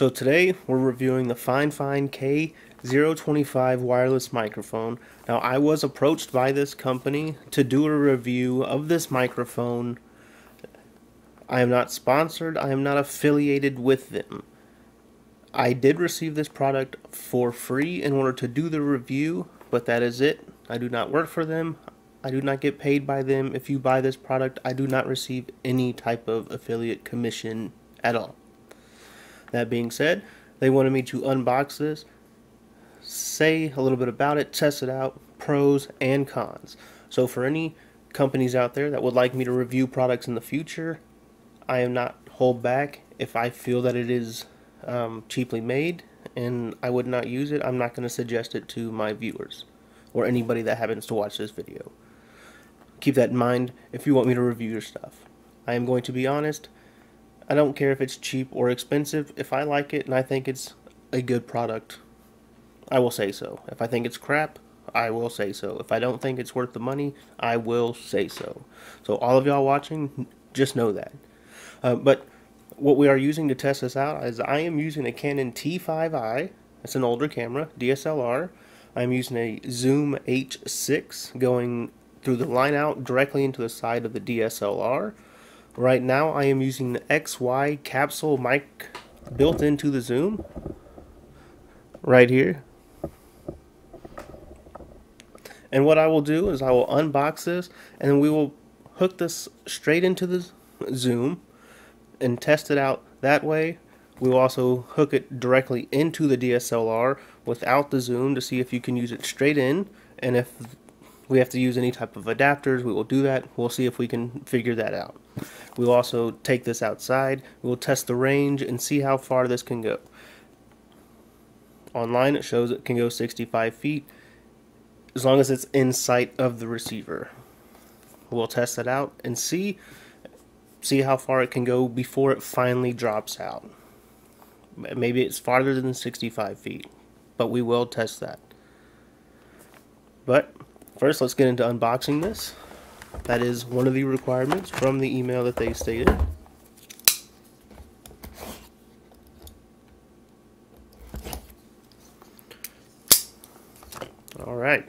So today we're reviewing the Fifine K025 wireless microphone. Now I was approached by this company to do a review of this microphone. I am not sponsored, I am not affiliated with them. I did receive this product for free in order to do the review, but that is it. I do not work for them. I do not get paid by them. If you buy this product, I do not receive any type of affiliate commission at all. That being said, they wanted me to unbox this, say a little bit about it, test it out, pros and cons. So for any companies out there that would like me to review products in the future, I am not hold back. If I feel that it is cheaply made and I would not use it, I'm not going to suggest it to my viewers or anybody that happens to watch this video. Keep that in mind if you want me to review your stuff. I am going to be honest. I don't care if it's cheap or expensive. If I like it and I think it's a good product, I will say so. If I think it's crap, I will say so. If I don't think it's worth the money, I will say so. So all of y'all watching, just know that. But what we are using to test this out is I am using a Canon T5i. It's an older camera, DSLR. I'm using a Zoom H6 going through the line out directly into the side of the DSLR. Right now I am using the XY capsule mic built into the Zoom right here. And what I will do is I will unbox this and we will hook this straight into the Zoom and test it out that way. We will also hook it directly into the DSLR without the Zoom to see if you can use it straight in, and if we have to use any type of adapters, we will do that. We'll see if we can figure that out. We'll also take this outside. We'll test the range and see how far this can go. Online it shows it can go 65 feet as long as it's in sight of the receiver. We'll test it out and see how far it can go before it finally drops out. Maybe it's farther than 65 feet, but we will test that. But first, let's get into unboxing this. That is one of the requirements from the email that they stated. All right,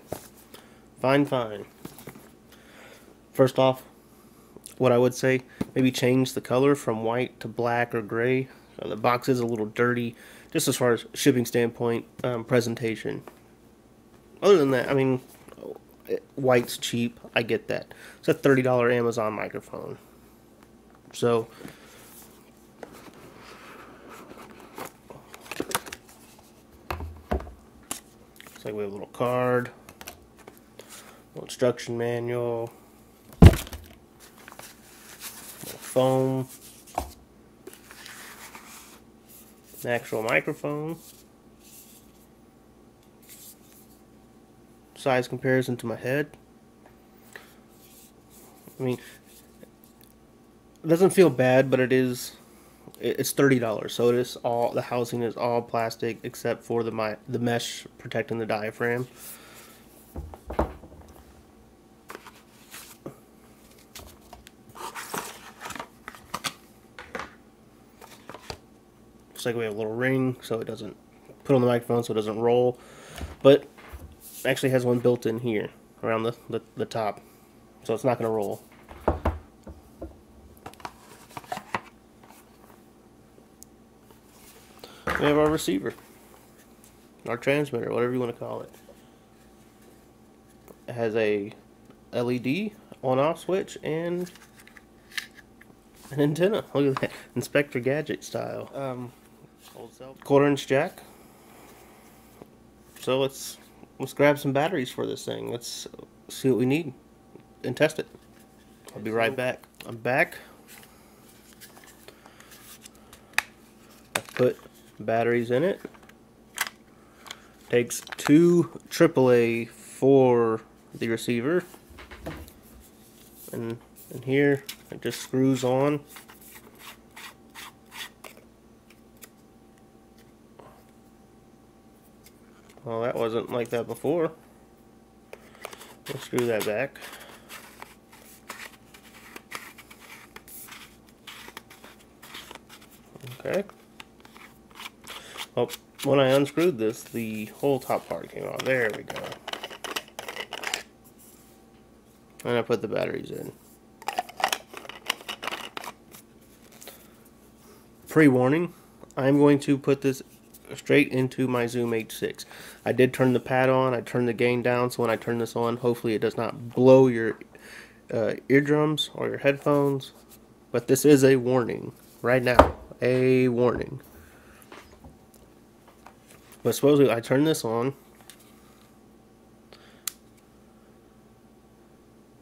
fine. First off, what I would say, maybe change the color from white to black or gray. The box is a little dirty, just as far as shipping standpoint, presentation. Other than that, I mean, white's cheap, I get that. It's a $30 Amazon microphone. So looks like we have a little card, little instruction manual, little foam, an actual microphone, size comparison to my head. I mean, it doesn't feel bad, but it's $30, so it is all, the housing is all plastic except for the mesh protecting the diaphragm. Looks like we have a little ring so it doesn't put on the microphone, so it doesn't roll, but actually has one built in here around the top, so it's not going to roll. We have our receiver, our transmitter, whatever you want to call it. It has a LED on-off switch and an antenna. Look at that, Inspector Gadget style. Quarter-inch jack. So let's grab some batteries for this thing. Let's see what we need and test it. I'll be right back. I'm back. I put batteries in it. Takes 2 AAA for the receiver. And here it just screws on. Well, that wasn't like that before. We'll screw that back. Okay. Well, when I unscrewed this, the whole top part came off. There we go. And I put the batteries in. Pre-warning, I'm going to put this straight into my Zoom H6. I did turn the pad on, I turned the gain down, so when I turn this on, hopefully it does not blow your eardrums or your headphones. But this is a warning right now, a warning. But supposedly I turn this on.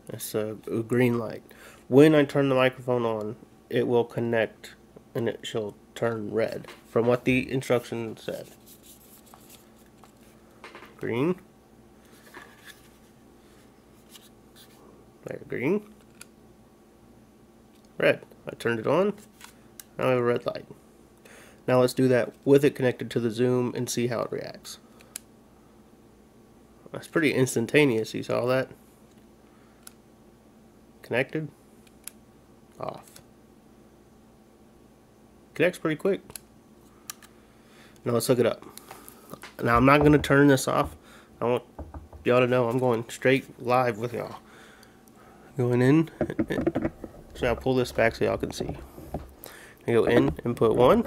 It's a green light. When I turn the microphone on, it will connect and it shall turn red, from what the instruction said. Green. There, green. Red. I turned it on. Now I have a red light. Now let's do that with it connected to the Zoom and see how it reacts. That's pretty instantaneous. You saw that? Connected. Off. Connects pretty quick. Now let's hook it up. Now I'm not going to turn this off. I want y'all to know I'm going straight live with y'all. Going in. So I'll pull this back so y'all can see. I go in and put 1.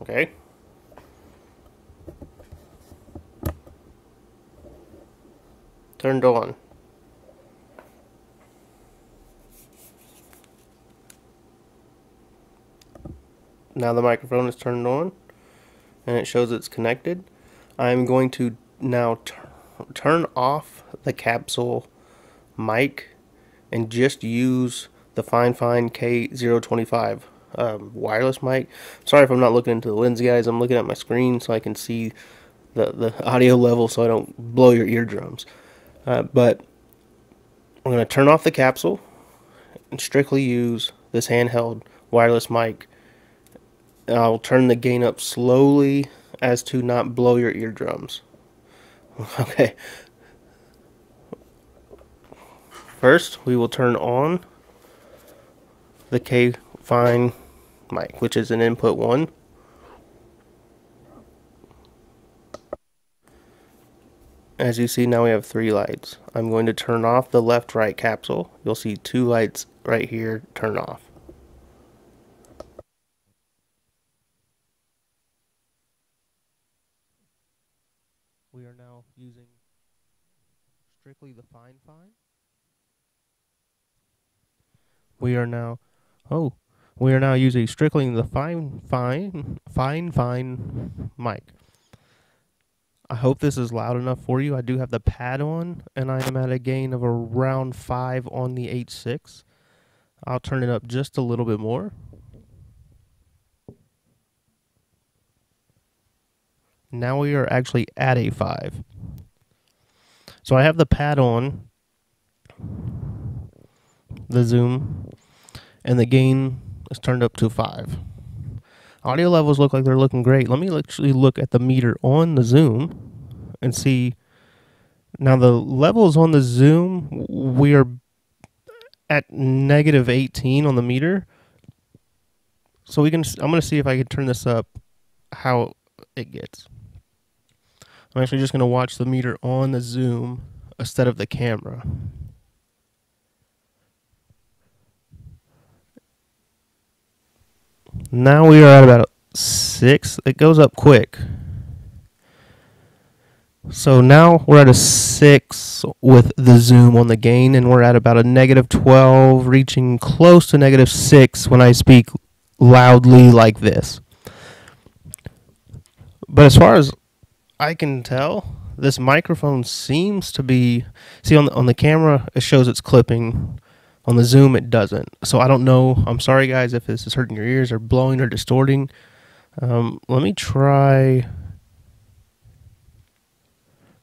Okay. Turned on. Now the microphone is turned on and it shows it's connected. I'm going to now turn off the capsule mic and just use the Fifine K025 wireless mic. Sorry if I'm not looking into the lens, guys. I'm looking at my screen so I can see the audio level so I don't blow your eardrums. But I'm going to turn off the capsule and strictly use this handheld wireless mic. I'll turn the gain up slowly as to not blow your eardrums. Okay. First, we will turn on the K-Fine mic, which is an input 1. As you see, now we have 3 lights. I'm going to turn off the left-right capsule. You'll see 2 lights right here turn off. We are now using strictly the Fifine. We are now using strictly the Fifine mic. I hope this is loud enough for you. I do have the pad on, and I am at a gain of around 5 on the H6. I'll turn it up just a little bit more. Now we are actually at a 5. So I have the pad on, the Zoom, and the gain is turned up to 5. Audio levels look like they're looking great. Let me actually look at the meter on the Zoom and see. Now the levels on the Zoom, we are at negative 18 on the meter. So I'm going to see if I can turn this up how it gets. I'm actually just going to watch the meter on the Zoom instead of the camera. Now we are at about 6. It goes up quick. So now we're at a 6 with the Zoom on the gain, and we're at about a negative 12, reaching close to negative 6 when I speak loudly like this. But as far as I can tell, this microphone seems to be... See, on the camera, it shows it's clipping. On the Zoom, it doesn't. So I don't know. I'm sorry, guys, if this is hurting your ears or blowing or distorting. Let me try...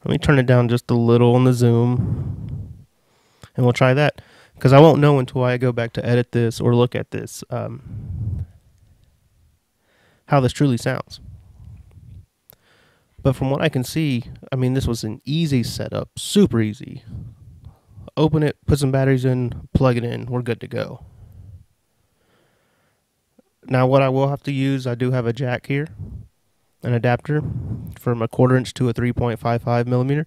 Let me turn it down just a little on the Zoom. And we'll try that. Because I won't know until I go back to edit this or look at this. How this truly sounds. But from what I can see, I mean, this was an easy setup, super easy. Open it, put some batteries in, plug it in, we're good to go. Now what I will have to use, I do have a jack here, an adapter from a 1/4" to a 3.55mm.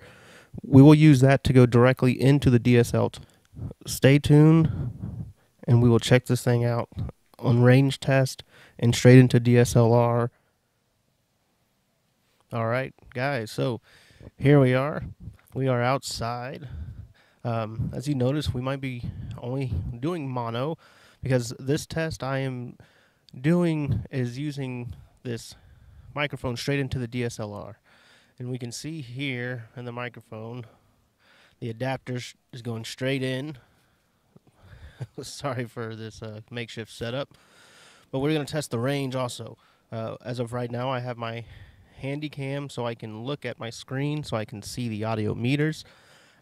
We will use that to go directly into the DSL. Stay tuned and we will check this thing out on range test and straight into DSLR. Alright guys, so here we are. We are outside. As you notice, we might be only doing mono because this test I am doing is using this microphone straight into the DSLR. And we can see here in the microphone, the adapter is going straight in. Sorry for this makeshift setup. But we're going to test the range also. As of right now, I have my handy cam so I can look at my screen so I can see the audio meters.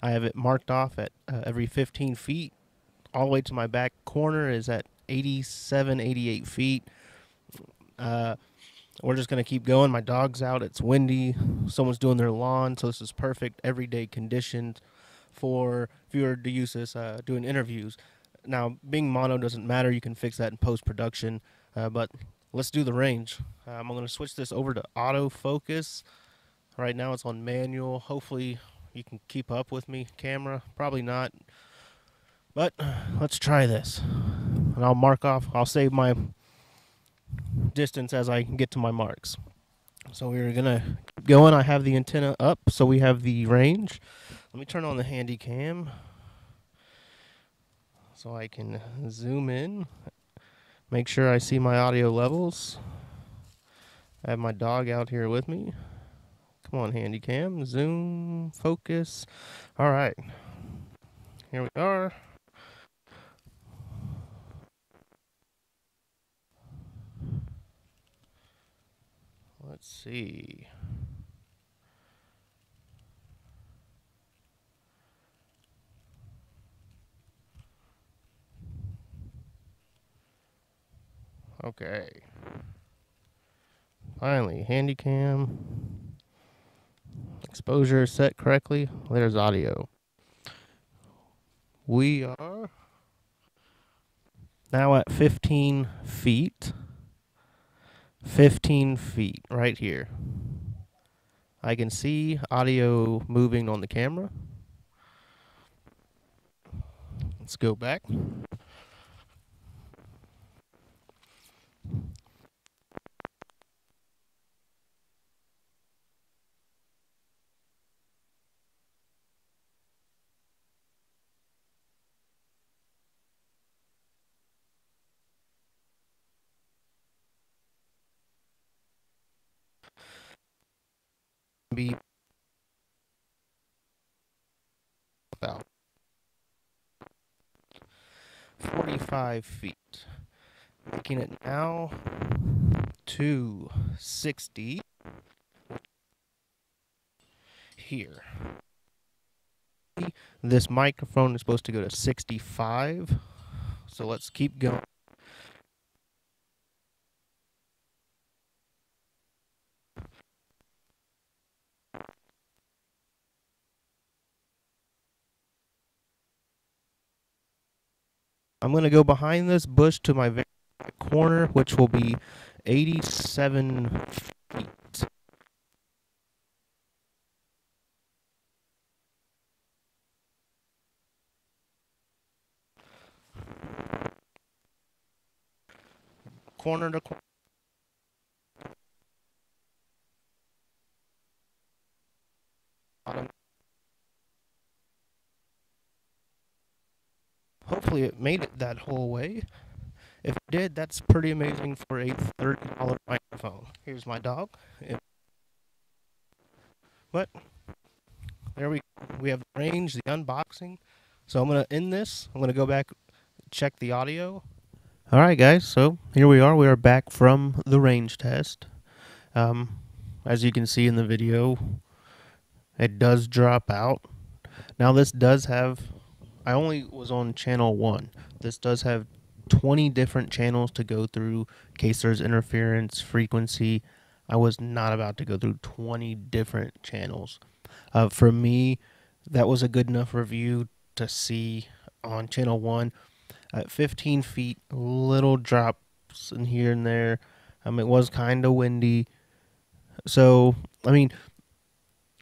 I have it marked off at every 15 feet. All the way to my back corner is at 87, 88 feet. We're just going to keep going. My dog's out. It's windy. Someone's doing their lawn. So this is perfect everyday conditions for if you were to use this doing interviews. Now, being mono doesn't matter. You can fix that in post-production. But let's do the range. I'm going to switch this over to autofocus. Right now it's on manual. Hopefully you can keep up with me. Camera, probably not. But let's try this. And I'll mark off. I'll save my distance as I get to my marks. So we're gonna keep going. I have the antenna up, so we have the range. Let me turn on the handy cam so I can zoom in, make sure I see my audio levels. I have my dog out here with me. Come on, handy cam, zoom, focus. All right, here we are. Let's see. Okay. Finally, handy cam. Exposure is set correctly. There's audio. We are now at 15 feet. 15 feet right here. I can see audio moving on the camera. Let's go back. Be about 45 feet, making it now to 60 here. This microphone is supposed to go to 65, so let's keep going. I'm going to go behind this bush to my very corner, which will be 87 feet. Corner to corner. Hopefully it made it that whole way. If it did, that's pretty amazing for a $30 microphone. Here's my dog. But there we have the range, the unboxing. So I'm going to end this. I'm going to go back, check the audio. All right, guys. So here we are. We are back from the range test. As you can see in the video, it does drop out. Now this does have... I only was on channel 1. This does have 20 different channels to go through, in case there's interference, frequency. I was not about to go through 20 different channels. For me, that was a good enough review to see on channel 1. At 15 feet, little drop drops in here and there. It was kind of windy. So, I mean,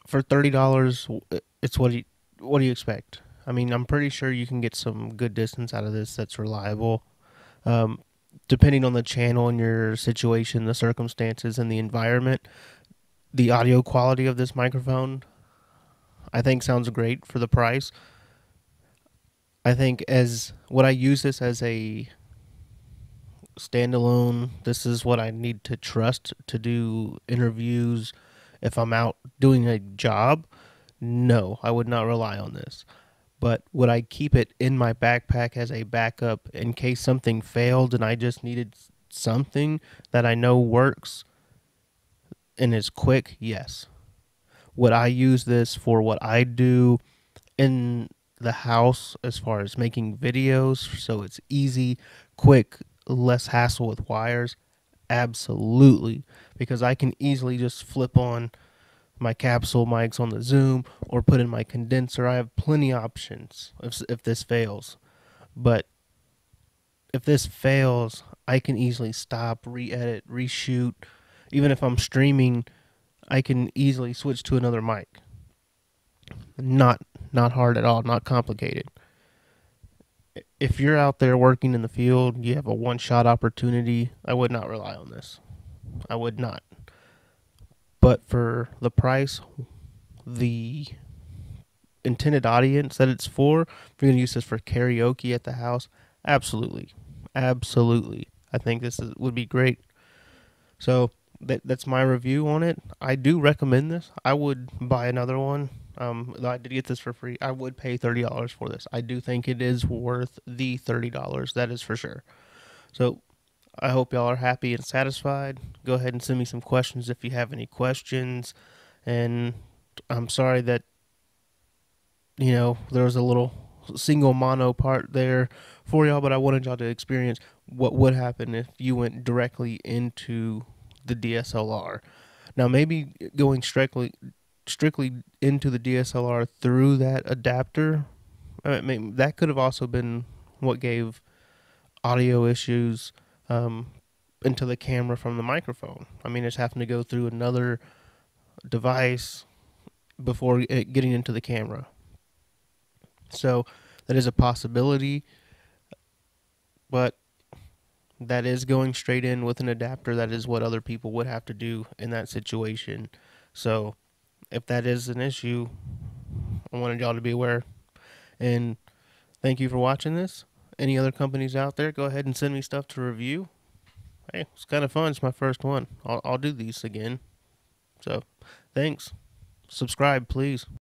for $30, it's what do you expect? I mean, I'm pretty sure you can get some good distance out of this that's reliable. Depending on the channel and your situation, the circumstances and the environment, the audio quality of this microphone, I think sounds great for the price. I think as what I use this as a standalone, this is what I need to trust to do interviews. If I'm out doing a job, no, I would not rely on this. But would I keep it in my backpack as a backup in case something failed and I just needed something that I know works and is quick? Yes. Would I use this for what I do in the house as far as making videos so it's easy, quick, less hassle with wires? Absolutely, because I can easily just flip on my capsule mics on the Zoom or put in my condenser. I have plenty of options if this fails. But if this fails, I can easily stop, re-edit, reshoot. Even if I'm streaming, I can easily switch to another mic. Not hard at all, not complicated. If you're out there working in the field, you have a one-shot opportunity, I would not rely on this. I would not. But for the price, the intended audience that it's for, if you're going to use this for karaoke at the house, absolutely. Absolutely. I think this would be great. So that's my review on it. I do recommend this. I would buy another one. I did get this for free. I would pay $30 for this. I do think it is worth the $30. That is for sure. So I hope y'all are happy and satisfied. Go ahead and send me some questions if you have any questions. And I'm sorry that, you know, there was a little single mono part there for y'all, but I wanted y'all to experience what would happen if you went directly into the DSLR. Now, maybe going strictly into the DSLR through that adapter, I mean, that could have also been what gave audio issues into the camera from the microphone. I mean, it's having to go through another device before it getting into the camera. So that is a possibility, but that is going straight in with an adapter. That is what other people would have to do in that situation. So if that is an issue, I wanted y'all to be aware. And thank you for watching this. Any other companies out there, go ahead and send me stuff to review. Hey, it's kind of fun. It's my first one. I'll do these again. So, thanks. Subscribe, please.